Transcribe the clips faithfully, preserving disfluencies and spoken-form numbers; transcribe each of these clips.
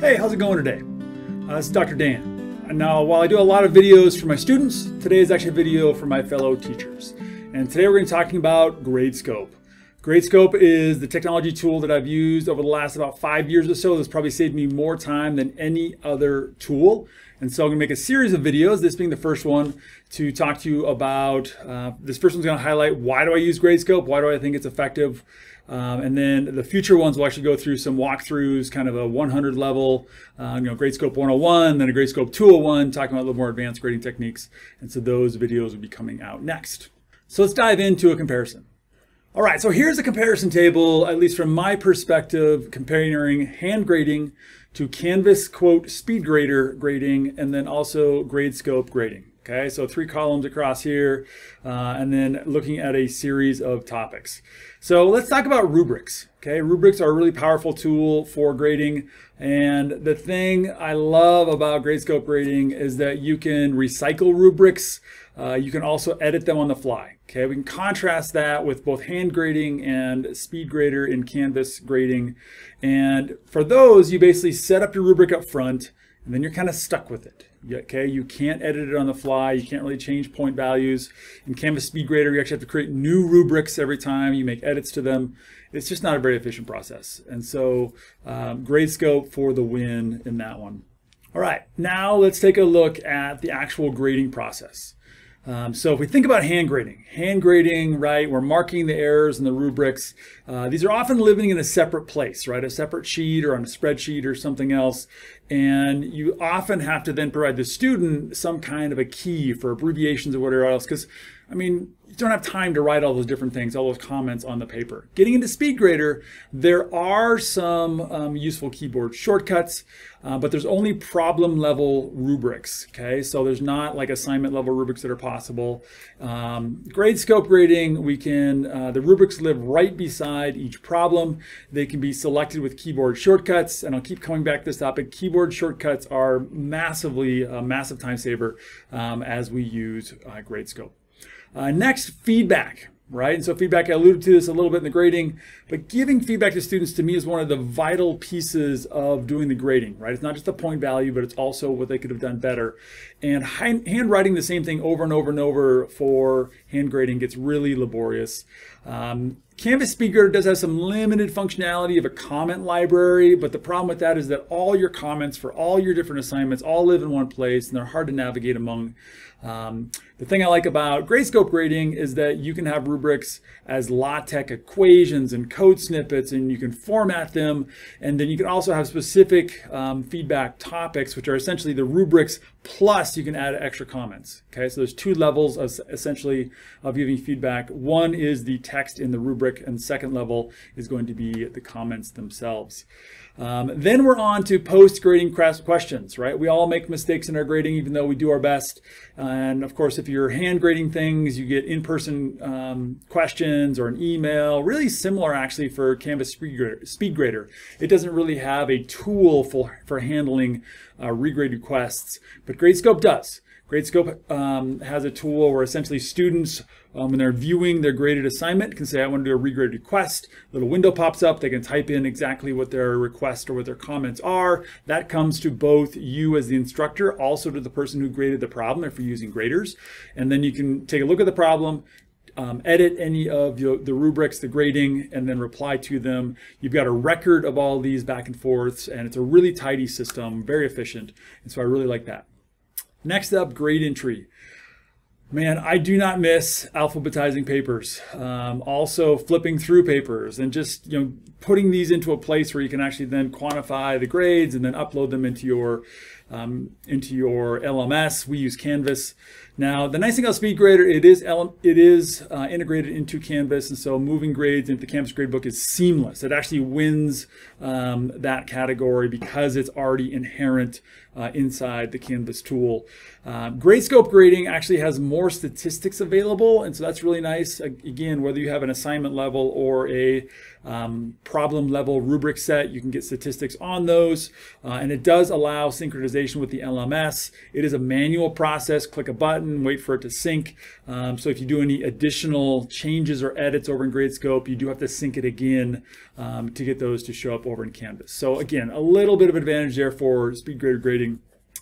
Hey, how's it going today? Uh, this is Doctor Dan. And now, while I do a lot of videos for my students, today is actually a video for my fellow teachers. And today we're going to be talking about Gradescope. Gradescope is the technology tool that I've used over the last about five years or so that's probably saved me more time than any other tool. And so I'm going to make a series of videos, this being the first one, to talk to you about. Uh, this first one's going to highlight why do I use Gradescope, why do I think it's effective, um, and then the future ones will actually go through some walkthroughs, kind of a one hundred level, uh, you know, Gradescope one oh one, then a Gradescope two oh one, talking about a little more advanced grading techniques. And so those videos will be coming out next. So let's dive into a comparison. All right, so here's a comparison table, at least from my perspective, comparing hand grading to Canvas, quote, SpeedGrader grading, and then also Gradescope grading. Okay, so three columns across here, uh, and then looking at a series of topics. So let's talk about rubrics. Okay, rubrics are a really powerful tool for grading. And the thing I love about Gradescope grading is that you can recycle rubrics. Uh, you can also edit them on the fly. Okay, we can contrast that with both hand grading and SpeedGrader in Canvas grading. And for those, you basically set up your rubric up front, and then you're kind of stuck with it. Okay, you can't edit it on the fly. You can't really change point values. In Canvas SpeedGrader, you actually have to create new rubrics every time you make edits to them. It's just not a very efficient process. And so um, Gradescope for the win in that one. All right, now let's take a look at the actual grading process. Um, so if we think about hand grading, hand grading, right, we're marking the errors in the rubrics. Uh, these are often living in a separate place, right, a separate sheet or on a spreadsheet or something else. And you often have to then provide the student some kind of a key for abbreviations or whatever else, because, I mean, you don't have time to write all those different things, all those comments on the paper. Getting into SpeedGrader, there are some um, useful keyboard shortcuts, uh, but there's only problem level rubrics, okay? So there's not like assignment level rubrics that are possible. Um, Gradescope grading, we can, uh, the rubrics live right beside each problem. They can be selected with keyboard shortcuts, and I'll keep coming back to this topic. Keyboard shortcuts are massively, a massive time saver um, as we use uh, Gradescope. Uh, next, feedback, right? And so feedback, I alluded to this a little bit in the grading, but giving feedback to students to me is one of the vital pieces of doing the grading, right? It's not just the point value, but it's also what they could have done better. And handwriting the same thing over and over and over for hand grading gets really laborious. Um, Canvas SpeedGrader does have some limited functionality of a comment library, but the problem with that is that all your comments for all your different assignments all live in one place and they're hard to navigate among. Um, the thing I like about Gradescope grading is that you can have rubrics as LaTeX equations and code snippets, and you can format them, and then you can also have specific um, feedback topics, which are essentially the rubrics plus you can add extra comments. Okay, so there's two levels of essentially of giving feedback. One is the text in the rubric, and second level is going to be the comments themselves. Um, then we're on to post-grading questions, right? We all make mistakes in our grading, even though we do our best. And of course, if you're hand grading things, you get in-person um, questions or an email, really similar actually for Canvas SpeedGrader. SpeedGrader. It doesn't really have a tool for, for handling uh, regrade requests, but Gradescope does. Gradescope um, has a tool where essentially students, um, when they're viewing their graded assignment, can say, I want to do a regrade request. A little window pops up. They can type in exactly what their request or what their comments are. That comes to both you as the instructor, also to the person who graded the problem if you're using graders. And then you can take a look at the problem, Um, edit any of the, the rubrics, the grading, and then reply to them. You've got a record of all these back and forths, and it's a really tidy system, very efficient, and so I really like that. Next up, grade entry. Man, I do not miss alphabetizing papers. Um, also flipping through papers and just, you know, putting these into a place where you can actually then quantify the grades and then upload them into your, um, into your L M S. We use Canvas. Now, the nice thing about SpeedGrader, it is, it is uh, integrated into Canvas, and so moving grades into the Canvas gradebook is seamless. It actually wins um, that category because it's already inherent uh, inside the Canvas tool. Uh, Gradescope grading actually has more More statistics available, and so that's really nice. Again, whether you have an assignment level or a um, problem level rubric set, you can get statistics on those, uh, and it does allow synchronization with the L M S. It is a manual process. Click a button, important, wait for it to sync. Um, so if you do any additional changes or edits over in Gradescope, you do have to sync it again um, to get those to show up over in Canvas. So again, a little bit of advantage there for SpeedGrader grading,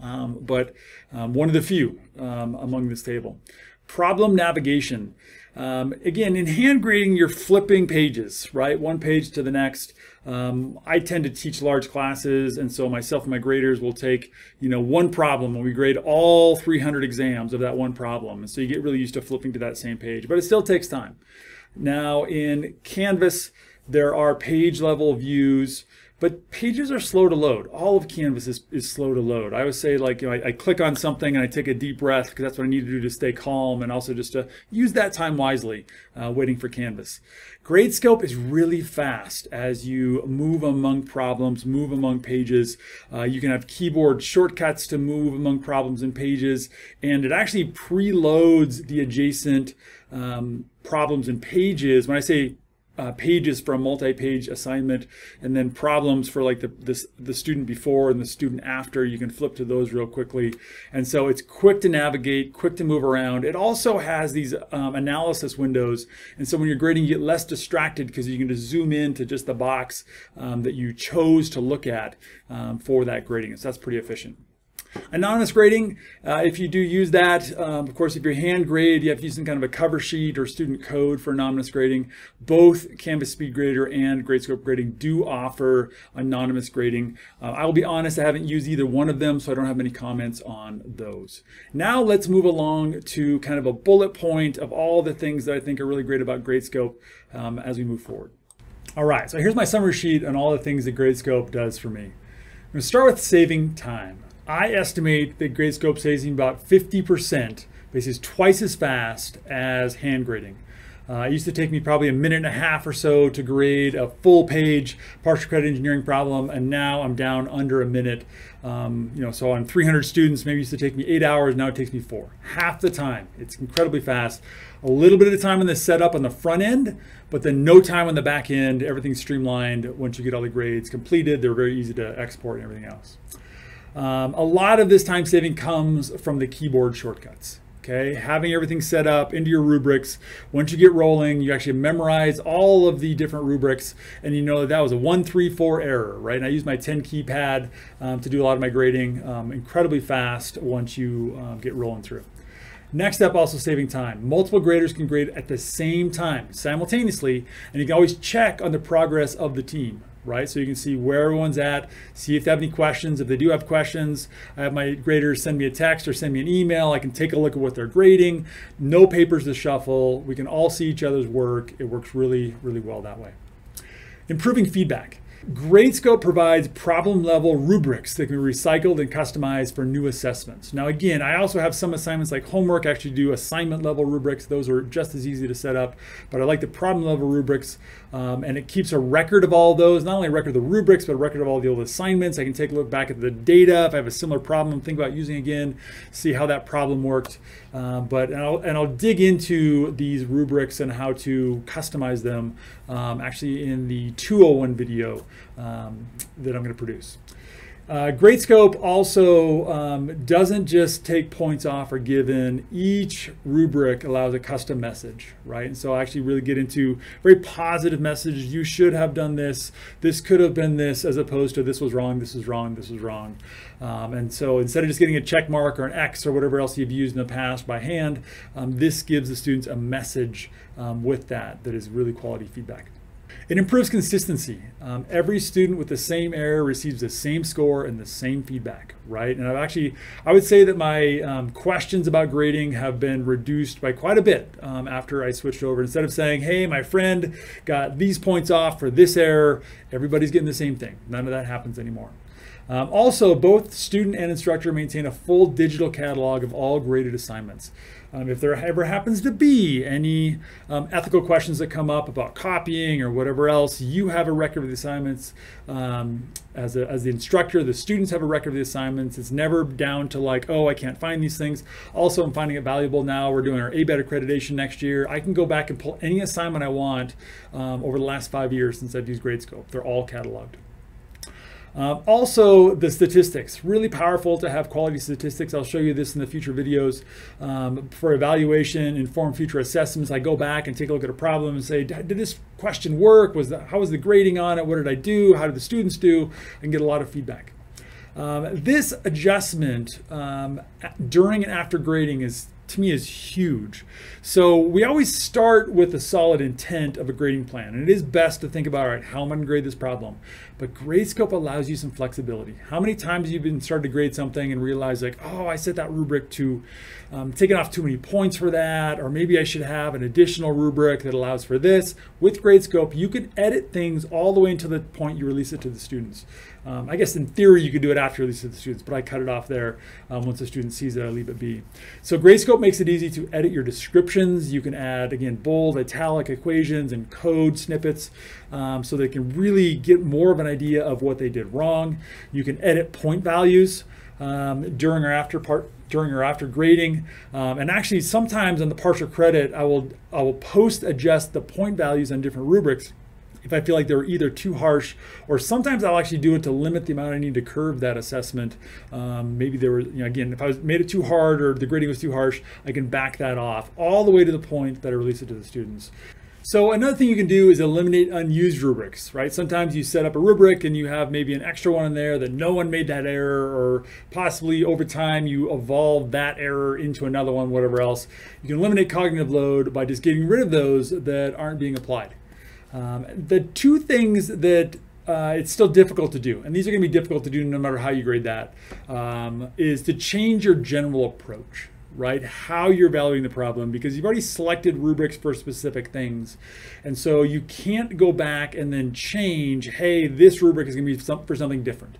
um, but um, one of the few um, among this table. Problem navigation. Um, again, in hand grading, you're flipping pages, right? One page to the next. Um, I tend to teach large classes, and so myself and my graders will take, you know, one problem, and we grade all three hundred exams of that one problem. And so you get really used to flipping to that same page, but it still takes time. Now in Canvas, there are page level views, but pages are slow to load. All of Canvas is, is slow to load. I always say, like, you know, I, I click on something and I take a deep breath because that's what I need to do to stay calm and also just to use that time wisely, uh, waiting for Canvas. Gradescope is really fast as you move among problems, move among pages. Uh, you can have keyboard shortcuts to move among problems and pages, and it actually preloads the adjacent um, problems and pages. When I say Uh, pages for a multi-page assignment and then problems for like the, the, the student before and the student after, you can flip to those real quickly. And so it's quick to navigate, quick to move around. It also has these um, analysis windows. And so when you're grading, you get less distracted because you can just zoom in to just the box um, that you chose to look at um, for that grading. So that's pretty efficient. Anonymous grading, uh, if you do use that, um, of course, if you're hand grade, you have to use some kind of a cover sheet or student code for anonymous grading. Both Canvas SpeedGrader and Gradescope grading do offer anonymous grading. Uh, I will be honest, I haven't used either one of them, so I don't have many comments on those. Now let's move along to kind of a bullet point of all the things that I think are really great about Gradescope um, as we move forward. All right, so here's my summary sheet on all the things that Gradescope does for me. I'm going to start with saving time. I estimate that Gradescope saves me about fifty percent, basically twice as fast as hand grading. Uh, it used to take me probably a minute and a half or so to grade a full page partial credit engineering problem, and now I'm down under a minute. Um, you know, so on three hundred students, maybe it used to take me eight hours, now it takes me four. Half the time, it's incredibly fast. A little bit of time on the setup on the front end, but then no time on the back end. Everything's streamlined once you get all the grades completed. They're very easy to export and everything else. Um, a lot of this time saving comes from the keyboard shortcuts. Okay, having everything set up into your rubrics. Once you get rolling, you actually memorize all of the different rubrics, and you know that, that was a one, three, four error, right? And I use my ten keypad um, to do a lot of my grading, um, incredibly fast once you um, get rolling through. Next step, also saving time. Multiple graders can grade at the same time, simultaneously, and you can always check on the progress of the team, right? So you can see where everyone's at, see if they have any questions. If they do have questions, I have my graders send me a text or send me an email. I can take a look at what they're grading. No papers to shuffle. We can all see each other's work. It works really, really well that way. Improving feedback. Gradescope provides problem-level rubrics that can be recycled and customized for new assessments. Now, again, I also have some assignments like homework actually do assignment-level rubrics. Those are just as easy to set up, but I like the problem-level rubrics, um, and it keeps a record of all those, not only a record of the rubrics, but a record of all the old assignments. I can take a look back at the data. If I have a similar problem, think about using again, see how that problem worked. Uh, but and I'll, and I'll dig into these rubrics and how to customize them um, actually in the two oh one video Um, that I'm going to produce. Uh, Gradescope also um, doesn't just take points off or given. Each rubric allows a custom message, right? And so I actually really get into very positive messages. You should have done this. This could have been this, as opposed to this was wrong, this is wrong, this is wrong. Um, and so instead of just getting a check mark or an X or whatever else you've used in the past by hand, um, this gives the students a message um, with that that is really quality feedback. It improves consistency. Um, every student with the same error receives the same score and the same feedback, right? And I've actually, I would say that my um, questions about grading have been reduced by quite a bit um, after I switched over. Instead of saying, hey, my friend got these points off for this error, everybody's getting the same thing. None of that happens anymore. Um, also, both student and instructor maintain a full digital catalog of all graded assignments. Um, if there ever happens to be any um, ethical questions that come up about copying or whatever else, you have a record of the assignments. Um, as, a, as the instructor, the students have a record of the assignments. It's never down to like, oh, I can't find these things. Also, I'm finding it valuable now. We're doing our ABET accreditation next year. I can go back and pull any assignment I want um, over the last five years since I've used Gradescope. They're all cataloged. Um, also, the statistics. Really powerful to have quality statistics. I'll show you this in the future videos. Um, for evaluation, inform future assessments, I go back and take a look at a problem and say, did this question work? Was the, how was the grading on it? What did I do? How did the students do? And get a lot of feedback. Um, this adjustment um, during and after grading is, to me, is huge. So we always start with a solid intent of a grading plan, and it is best to think about, all right, how am I gonna grade this problem? But Gradescope allows you some flexibility. How many times have you been started to grade something and realize, like, oh, I set that rubric to um, taking off too many points for that, or maybe I should have an additional rubric that allows for this. With Gradescope, you can edit things all the way until the point you release it to the students. Um, I guess in theory you could do it after release to the students, but I cut it off there. Um, once the student sees it, I leave it be. So Gradescope makes it easy to edit your descriptions. You can add, again, bold, italic, equations, and code snippets, um, so they can really get more of an idea of what they did wrong. You can edit point values um, during or after part. during or after grading. Um, and actually sometimes on the partial credit, I will, I will post adjust the point values on different rubrics if I feel like they're either too harsh, or sometimes I'll actually do it to limit the amount I need to curve that assessment. Um, maybe there were, you know, again, if I was, made it too hard or the grading was too harsh, I can back that off all the way to the point that I release it to the students. So another thing you can do is eliminate unused rubrics, right? Sometimes you set up a rubric and you have maybe an extra one in there that no one made that error, or possibly over time you evolve that error into another one, whatever else. You can eliminate cognitive load by just getting rid of those that aren't being applied. Um, the two things that Uh, it's still difficult to do, and these are going to be difficult to do no matter how you grade that, um, is to change your general approach, right? How you're evaluating the problem, because you've already selected rubrics for specific things. And so you can't go back and then change, hey, this rubric is going to be some, for something different.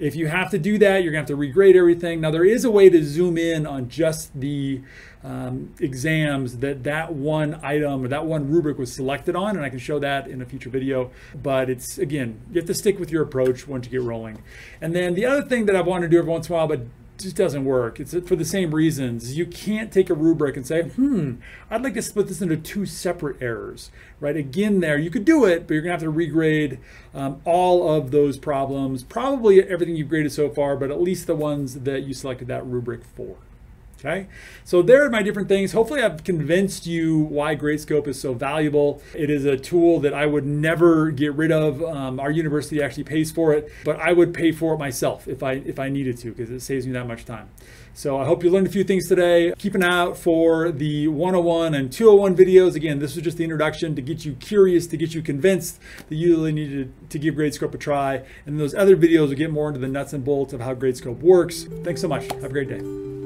If you have to do that, you're going to have to regrade everything. Now, there is a way to zoom in on just the um, exams that that one item or that one rubric was selected on, and I can show that in a future video. But it's, again, you have to stick with your approach once you get rolling. And then the other thing that I've wanted to do every once in a while, but just doesn't work, it's for the same reasons. You can't take a rubric and say, hmm, I'd like to split this into two separate errors, right? Again, there, you could do it, but you're gonna have to regrade um, all of those problems, probably everything you've graded so far, but at least the ones that you selected that rubric for. Okay, so there are my different things. Hopefully I've convinced you why Gradescope is so valuable. It is a tool that I would never get rid of. Um, our university actually pays for it, but I would pay for it myself if I, if I needed to, because it saves me that much time. So I hope you learned a few things today. Keep an eye out for the one oh one and two oh one videos. Again, this was just the introduction to get you curious, to get you convinced that you really needed to give Gradescope a try. And those other videos will get more into the nuts and bolts of how Gradescope works. Thanks so much. Have a great day.